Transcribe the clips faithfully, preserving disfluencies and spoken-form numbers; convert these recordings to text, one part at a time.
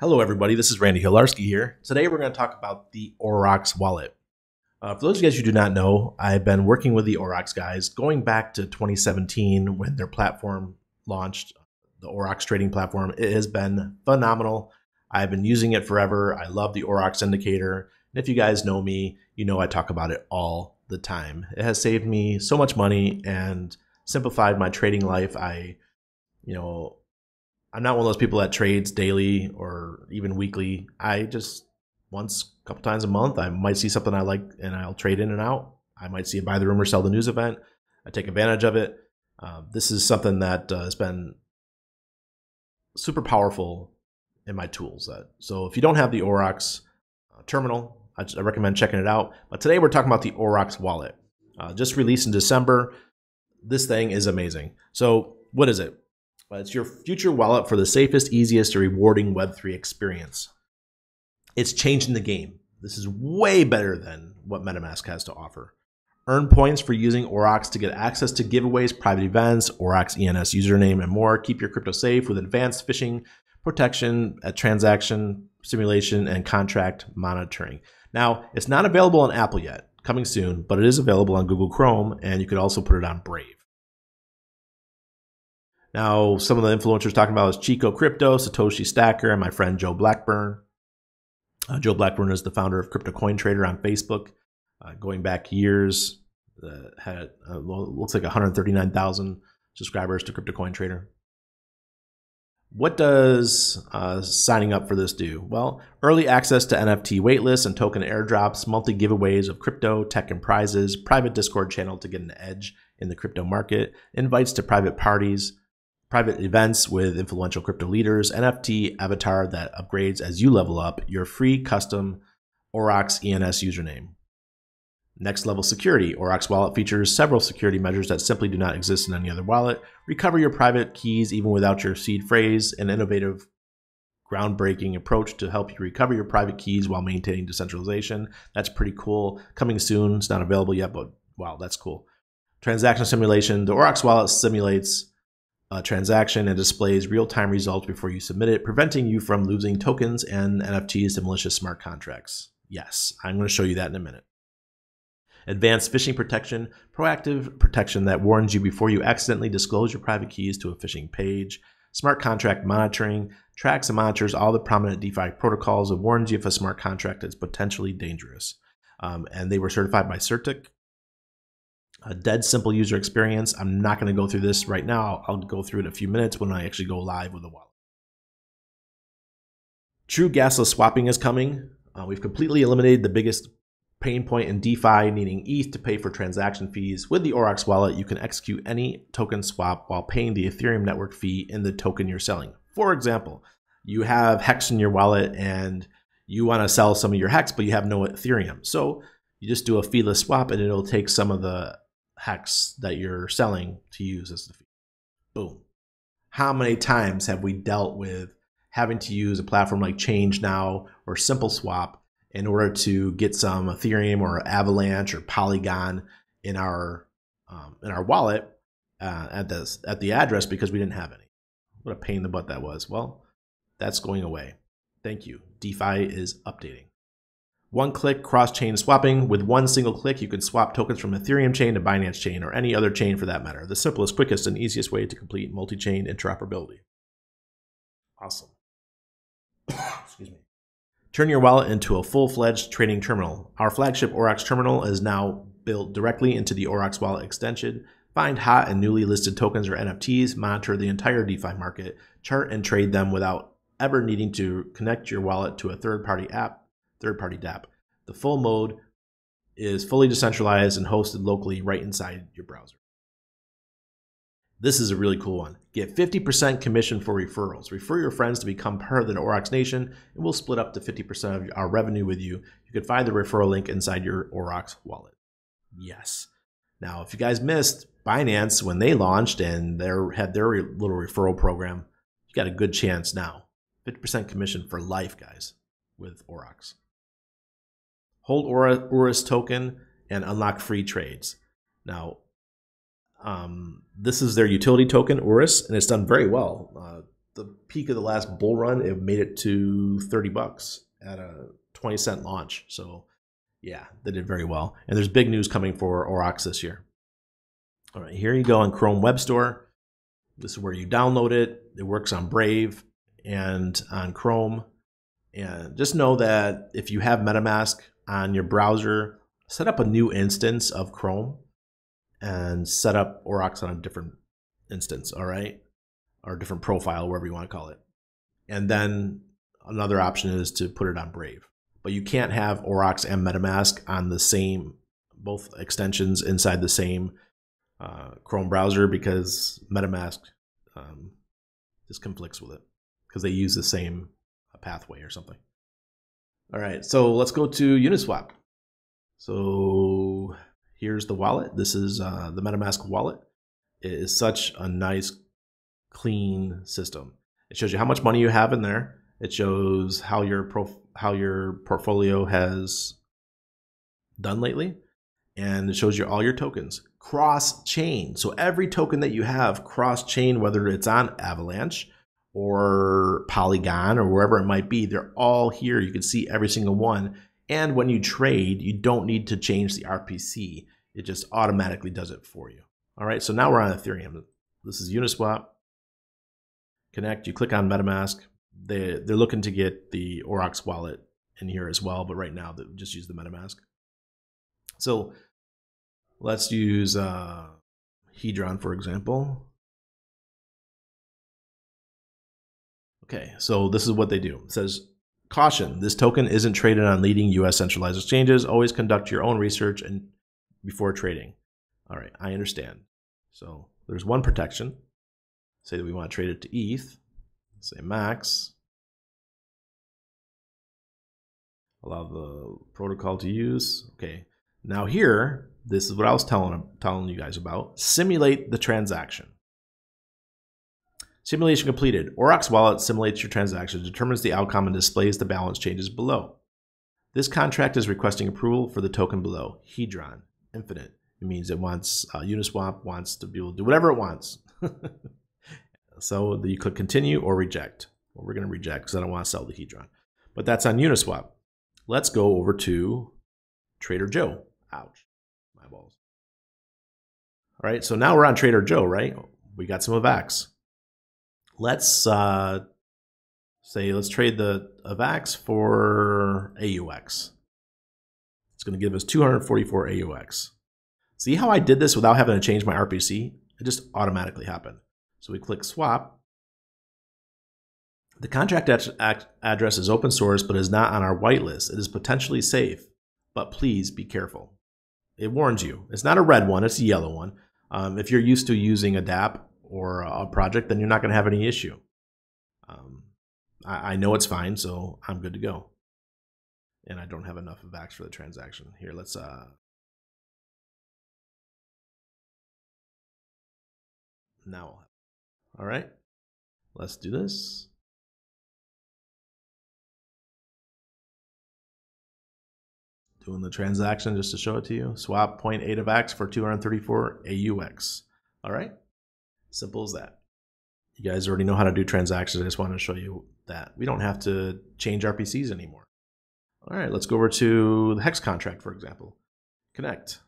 Hello everybody, this is Randy Hilarski here. Today we're going to talk about the Aurox wallet. Uh, for those of you guys who do not know, I've been working with the Aurox guys going back to twenty seventeen when their platform launched, the Aurox trading platform. It has been phenomenal. I've been using it forever. I love the Aurox indicator. And if you guys know me, you know I talk about it all the time. It has saved me so much money and simplified my trading life. I, you know, I'm not one of those people that trades daily or even weekly. I just once, a couple times a month, I might see something I like and I'll trade in and out. I might see a buy the rumor, sell the news event. I take advantage of it. Uh, this is something that uh, has been super powerful in my tool set. So if you don't have the Aurox uh, terminal, I, I recommend checking it out. But today we're talking about the Aurox wallet. Uh, just released in December. This thing is amazing. So what is it? But it's your future wallet for the safest, easiest, and rewarding web three experience. It's changing the game. This is way better than what MetaMask has to offer. Earn points for using Aurox to get access to giveaways, private events, Aurox E N S username, and more. Keep your crypto safe with advanced phishing protection, transaction simulation, and contract monitoring. Now, it's not available on Apple yet, coming soon, but it is available on Google Chrome, and you could also put it on Brave. Now, some of the influencers talking about is Chico Crypto, Satoshi Stacker, and my friend Joe Blackburn. Uh, Joe Blackburn is the founder of Crypto Coin Trader on Facebook. Uh, going back years, uh, had uh, looks like one hundred thirty-nine thousand subscribers to Crypto Coin Trader. What does uh, signing up for this do? Well, early access to N F T waitlists and token airdrops, monthly giveaways of crypto, tech, and prizes, private Discord channel to get an edge in the crypto market, invites to private parties, private events with influential crypto leaders, N F T avatar that upgrades as you level up, your free custom Aurox E N S username. Next level security. Aurox wallet features several security measures that simply do not exist in any other wallet. Recover your private keys even without your seed phrase, an innovative, groundbreaking approach to help you recover your private keys while maintaining decentralization. That's pretty cool. Coming soon. It's not available yet, but wow, that's cool. Transaction simulation. The Aurox wallet simulates a transaction and displays real-time results before you submit it, preventing you from losing tokens and N F Ts to malicious smart contracts. Yes, I'm going to show you that in a minute. Advanced phishing protection, proactive protection that warns you before you accidentally disclose your private keys to a phishing page. Smart contract monitoring, tracks and monitors all the prominent DeFi protocols and warns you if a smart contract is potentially dangerous. Um, and they were certified by CertiK. A dead simple user experience. I'm not going to go through this right now. I'll go through it in a few minutes when I actually go live with the wallet. True gasless swapping is coming. Uh, we've completely eliminated the biggest pain point in DeFi, needing E T H to pay for transaction fees. With the Aurox wallet, you can execute any token swap while paying the Ethereum network fee in the token you're selling. For example, you have HEX in your wallet and you want to sell some of your HEX, but you have no Ethereum. So you just do a feeless swap and it'll take some of the HEX that you're selling to use as the fee. Boom. How many times have we dealt with having to use a platform like Change Now or Simple Swap in order to get some Ethereum or Avalanche or Polygon in our um, in our wallet uh, at the at the address because we didn't have any? What a pain in the butt that was. Well, that's going away. Thank you. DeFi is updating. One-click cross-chain swapping. With one single click, you can swap tokens from Ethereum chain to Binance chain or any other chain for that matter. The simplest, quickest, and easiest way to complete multi-chain interoperability. Awesome. Excuse me. Turn your wallet into a full-fledged trading terminal. Our flagship Aurox terminal is now built directly into the Aurox wallet extension. Find hot and newly listed tokens or N F Ts. Monitor the entire DeFi market. Chart and trade them without ever needing to connect your wallet to a third-party app. Third-party dApp. The full mode is fully decentralized and hosted locally right inside your browser. This is a really cool one. Get fifty percent commission for referrals. Refer your friends to become part of the Aurox Nation, and we'll split up to fifty percent of our revenue with you. You can find the referral link inside your Aurox wallet. Yes. Now, if you guys missed Binance when they launched and they had their little referral program, you got a good chance now. fifty percent commission for life, guys, with Aurox. Hold oris token and unlock free trades. Now, um, this is their utility token, oris, and it's done very well. Uh, the peak of the last bull run, it made it to thirty bucks at a twenty cent launch. So yeah, they did very well. And there's big news coming for Aurox this year. All right, here you go on Chrome Web Store. This is where you download it. It works on Brave and on Chrome. And just know that if you have MetaMask on your browser, set up a new instance of Chrome and set up Aurox on a different instance, all right? Or different profile, wherever you want to call it. And then another option is to put it on Brave. But you can't have Aurox and MetaMask on the same, both extensions inside the same uh, Chrome browser, because MetaMask um, just conflicts with it because they use the same pathway or something. All right, so let's go to Uniswap. So here's the wallet. This is uh, the MetaMask wallet. It is such a nice, clean system. It shows you how much money you have in there. It shows how your prof how your portfolio has done lately, and it shows you all your tokens cross chain. So every token that you have cross chain, whether it's on Avalanche or Polygon or wherever it might be, they're all here. You can see every single one. And when you trade, you don't need to change the R P C. It just automatically does it for you. All right, so now we're on Ethereum. This is Uniswap. Connect, you click on MetaMask. They, they're looking to get the Aurox wallet in here as well, but right now, they just use the MetaMask. So let's use uh, Hedron, for example. Okay, so this is what they do. It says, caution, this token isn't traded on leading U S centralized exchanges. Always conduct your own research and before trading. All right, I understand. So there's one protection. Say that we want to trade it to E T H. Say max. Allow the protocol to use. Okay, now here, this is what I was telling, telling you guys about. Simulate the transaction. Simulation completed. Aurox wallet simulates your transaction, determines the outcome, and displays the balance changes below. This contract is requesting approval for the token below. Hedron, infinite. It means it wants, uh, Uniswap wants to be able to do whatever it wants. So you click continue or reject. Well, we're going to reject because I don't want to sell the Hedron. But that's on Uniswap. Let's go over to Trader Joe. Ouch, my balls. All right, so now we're on Trader Joe, right? We got some AVAX. Let's uh, say, let's trade the AVAX for A U X. It's going to give us two hundred forty-four A U X. See how I did this without having to change my R P C? It just automatically happened. So we click swap. The contract ad address is open source, but is not on our whitelist. It is potentially safe, but please be careful. It warns you. It's not a red one, it's a yellow one. Um, if you're used to using a dApp or a project, then you're not going to have any issue. Um, I, I know it's fine, so I'm good to go. And I don't have enough AVAX for the transaction. Here, let's... Uh, now, all right, let's do this. Doing the transaction just to show it to you. Swap zero point eight AVAX for two hundred thirty-four A U X. All right. Simple as that. You guys already know how to do transactions. I just wanted to show you that we don't have to change R P Cs anymore. All right, let's go over to the HEX contract, for example. Connect.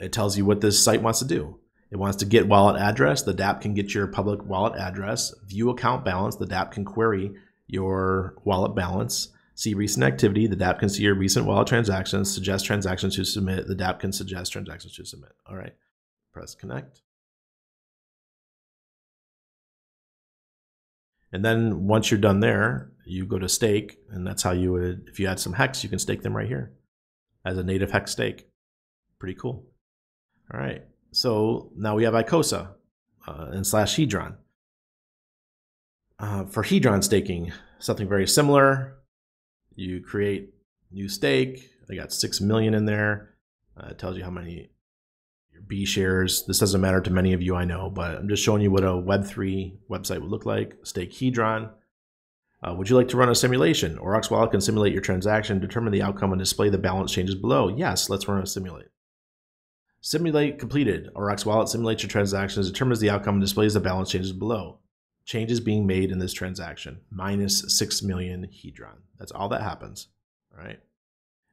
It tells you what this site wants to do. It wants to get wallet address. The dApp can get your public wallet address. View account balance. The dApp can query your wallet balance. See recent activity. The dApp can see your recent wallet transactions, suggest transactions to submit. The dApp can suggest transactions to submit. All right, press connect. And then once you're done there, you go to stake, and that's how you would, if you add some HEX, you can stake them right here as a native HEX stake. Pretty cool. All right, so now we have ICOSA uh, and slash Hedron. Uh, for Hedron staking, something very similar. You create new stake. I got six million in there. Uh, it tells you how many your B shares. This doesn't matter to many of you, I know, but I'm just showing you what a web three website would look like. Stake Hedron. Uh, would you like to run a simulation? Aurox wallet can simulate your transaction, determine the outcome, and display the balance changes below. Yes, let's run a simulate. Simulate completed. Aurox wallet simulates your transactions, determines the outcome, and displays the balance changes below. Changes being made in this transaction, minus six million Hedron. That's all that happens, all right?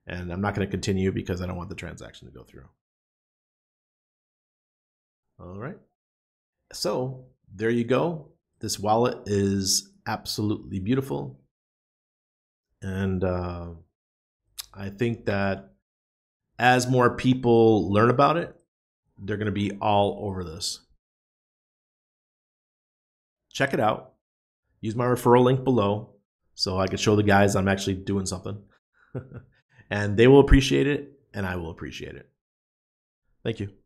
And I'm not gonna continue because I don't want the transaction to go through. All right, so there you go. This wallet is absolutely beautiful. And uh, I think that as more people learn about it, they're gonna be all over this. Check it out. Use my referral link below so I can show the guys I'm actually doing something. And they will appreciate it, and I will appreciate it. Thank you.